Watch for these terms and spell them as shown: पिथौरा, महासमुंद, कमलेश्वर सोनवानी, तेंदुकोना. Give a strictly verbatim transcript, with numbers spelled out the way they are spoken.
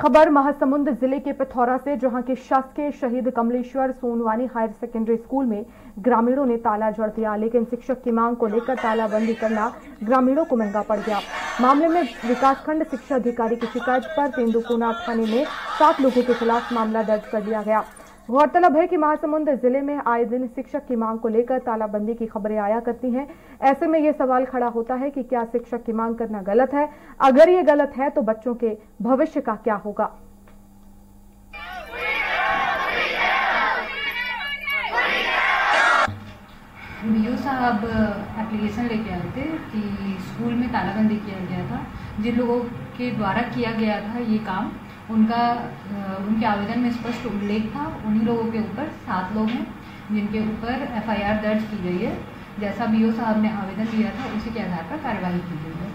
खबर महासमुंद जिले के पिथौरा से, जहां के शासकीय शहीद कमलेश्वर सोनवानी higher secondary school में ग्रामीणों ने ताला जड़ दिया, लेकिन शिक्षक की मांग को लेकर तालाबंदी करना ग्रामीणों को महंगा पड़ गया। मामले में विकासखंड शिक्षा अधिकारी की शिकायत पर तेंदुकोना थाने में सात लोगों के खिलाफ मामला दर्ज कर लिया गया। गौरतलब है कि महासमुंद जिले में आए दिन शिक्षक की मांग को लेकर तालाबंदी की खबरें आया करती हैं। ऐसे में ये सवाल खड़ा होता है कि क्या शिक्षक की मांग करना गलत है? अगर ये गलत है तो बच्चों के भविष्य का क्या होगा? बीओ साहब एप्लीकेशन लेके आए थे कि स्कूल में तालाबंदी किया गया था। जिन लोगों के द्वारा किया गया था ये काम, उनका उनके आवेदन में स्पष्ट उल्लेख था। उन्हीं लोगों के ऊपर सात लोग हैं जिनके ऊपर एफ आई आर दर्ज की गई है। जैसा बीओ साहब ने आवेदन दिया था उसी के आधार पर कार्रवाई की गई है।